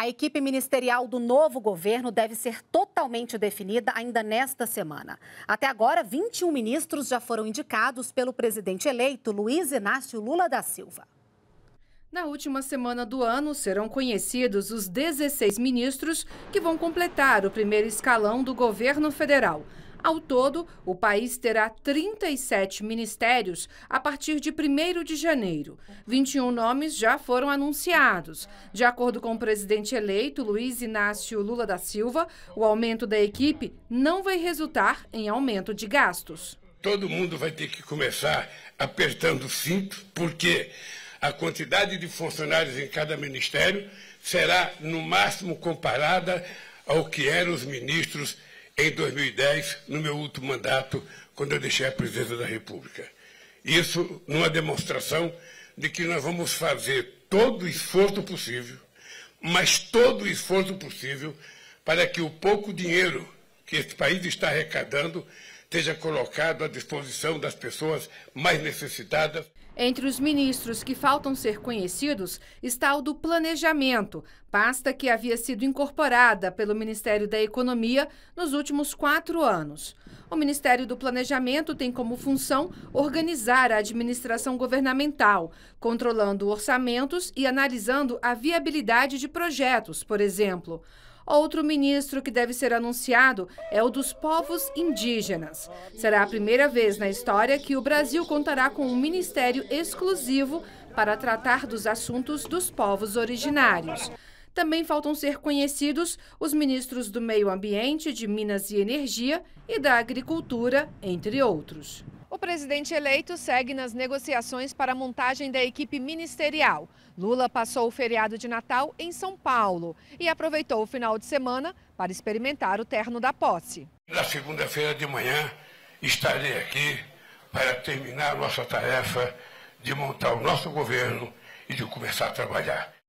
A equipe ministerial do novo governo deve ser totalmente definida ainda nesta semana. Até agora, 21 ministros já foram indicados pelo presidente eleito Luiz Inácio Lula da Silva. Na última semana do ano, serão conhecidos os 16 ministros que vão completar o primeiro escalão do governo federal. Ao todo, o país terá 37 ministérios a partir de 1º de janeiro. 21 nomes já foram anunciados. De acordo com o presidente eleito, Luiz Inácio Lula da Silva, o aumento da equipe não vai resultar em aumento de gastos. Todo mundo vai ter que começar apertando o cinto, porque a quantidade de funcionários em cada ministério será, no máximo, comparada ao que eram os ministros em 2010, no meu último mandato, quando eu deixei a presidência da República. Isso numa demonstração de que nós vamos fazer todo o esforço possível, mas todo o esforço possível, para que o pouco dinheiro que este país está arrecadando seja colocado à disposição das pessoas mais necessitadas. Entre os ministros que faltam ser conhecidos está o do Planejamento, pasta que havia sido incorporada pelo Ministério da Economia nos últimos 4 anos. O Ministério do Planejamento tem como função organizar a administração governamental, controlando orçamentos e analisando a viabilidade de projetos, por exemplo. Outro ministro que deve ser anunciado é o dos povos indígenas. Será a primeira vez na história que o Brasil contará com um ministério exclusivo para tratar dos assuntos dos povos originários. Também faltam ser conhecidos os ministros do Meio Ambiente, de Minas e Energia e da Agricultura, entre outros. O presidente eleito segue nas negociações para a montagem da equipe ministerial. Lula passou o feriado de Natal em São Paulo e aproveitou o final de semana para experimentar o terno da posse. Na segunda-feira de manhã estarei aqui para terminar nossa tarefa de montar o nosso governo e de começar a trabalhar.